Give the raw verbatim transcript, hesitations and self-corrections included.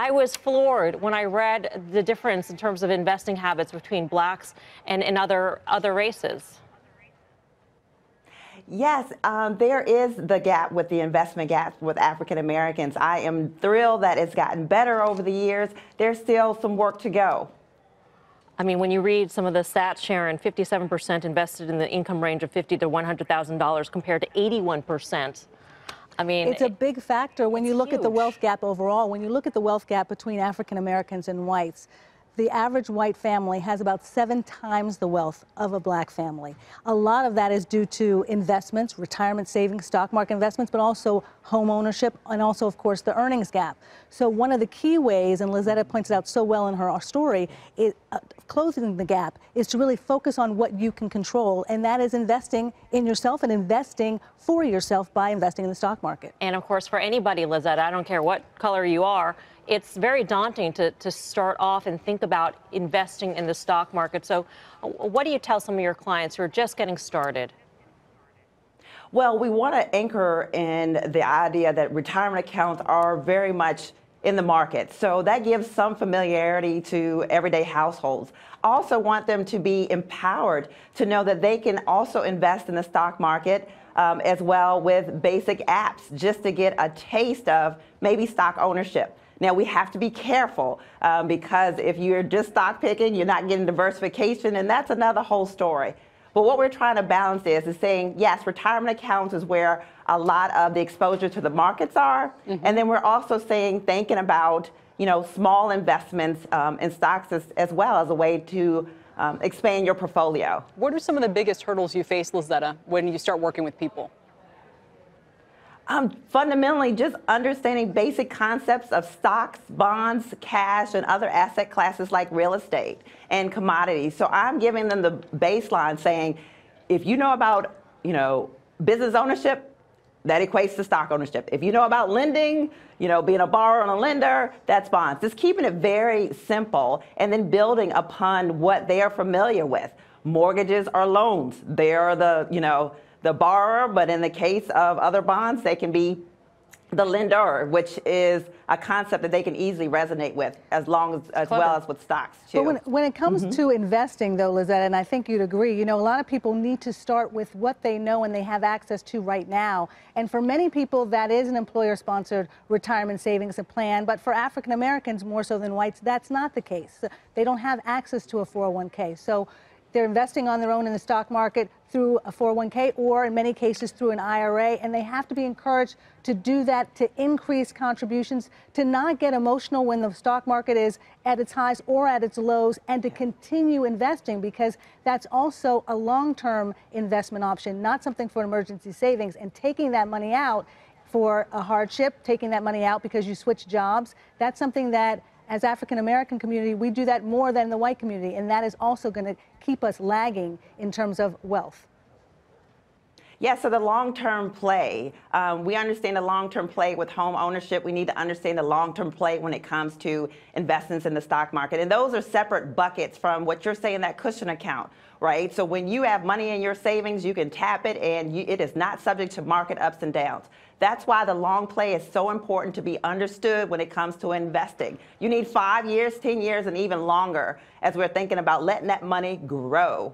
I was floored when I read the difference in terms of investing habits between blacks and, and other, other races. Yes, um, there is the gap with the investment gap with African Americans. I am thrilled that it's gotten better over the years. There's still some work to go. I mean, when you read some of the stats, Sharon, fifty-seven percent invested in the income range of fifty thousand to one hundred thousand dollars compared to eighty-one percent. I mean, it's a big factor when you look huge. at the wealth gap overall. When you look at the wealth gap between African Americans and whites, the average white family has about seven times the wealth of a black family. A lot of that is due to investments, retirement savings, stock market investments, but also home ownership and also, of course, the earnings gap. So one of the key ways, and Lazetta points it out so well in her story, is uh, closing the gap is to really focus on what you can control, and that is investing in yourself and investing for yourself by investing in the stock market. And, of course, for anybody, Lazetta, I don't care what color you are, it's very daunting to, to start off and think about investing in the stock market. So what do you tell some of your clients who are just getting started? Well, we want to anchor in the idea that retirement accounts are very much in the market. So that gives some familiarity to everyday households. Also want them to be empowered to know that they can also invest in the stock market um, as well with basic apps, just to get a taste of maybe stock ownership. Now, we have to be careful um, because if you're just stock picking, you're not getting diversification, and that's another whole story. But what we're trying to balance is, is saying, yes, retirement accounts is where a lot of the exposure to the markets are. Mm-hmm. And then we're also saying, thinking about, you know, small investments um, in stocks as, as well as a way to um, expand your portfolio. What are some of the biggest hurdles you face, Lazetta, when you start working with people? Um, fundamentally, just understanding basic concepts of stocks, bonds, cash, and other asset classes like real estate and commodities. So I'm giving them the baseline, saying, if you know about, you know, business ownership, that equates to stock ownership. If you know about lending, you know, being a borrower and a lender, that's bonds. Just keeping it very simple and then building upon what they are familiar with. Mortgages are loans. They are the, you know, the borrower, but in the case of other bonds, they can be the lender, which is a concept that they can easily resonate with, as long as, as well as with stocks too. But when, when it comes mm-hmm. to investing, though, Lazetta, and I think you'd agree, you know, a lot of people need to start with what they know and they have access to right now. And for many people, that is an employer-sponsored retirement savings plan. But for African Americans, more so than whites, that's not the case. They don't have access to a four oh one K. So they're investing on their own in the stock market through a four oh one K or in many cases through an I R A, and they have to be encouraged to do that, to increase contributions, to not get emotional when the stock market is at its highs or at its lows, and to continue investing, because that's also a long-term investment option, not something for emergency savings. And taking that money out for a hardship, taking that money out because you switch jobs, that's something that as African-American community, we do that more than the white community, and that is also going to keep us lagging in terms of wealth. Yeah, so the long-term play. Um, we understand the long-term play with home ownership. We need to understand the long-term play when it comes to investments in the stock market. And those are separate buckets from what you're saying, that cushion account, right? So when you have money in your savings, you can tap it, and you, it is not subject to market ups and downs. That's why the long play is so important to be understood when it comes to investing. You need five years, ten years, and even longer as we're thinking about letting that money grow.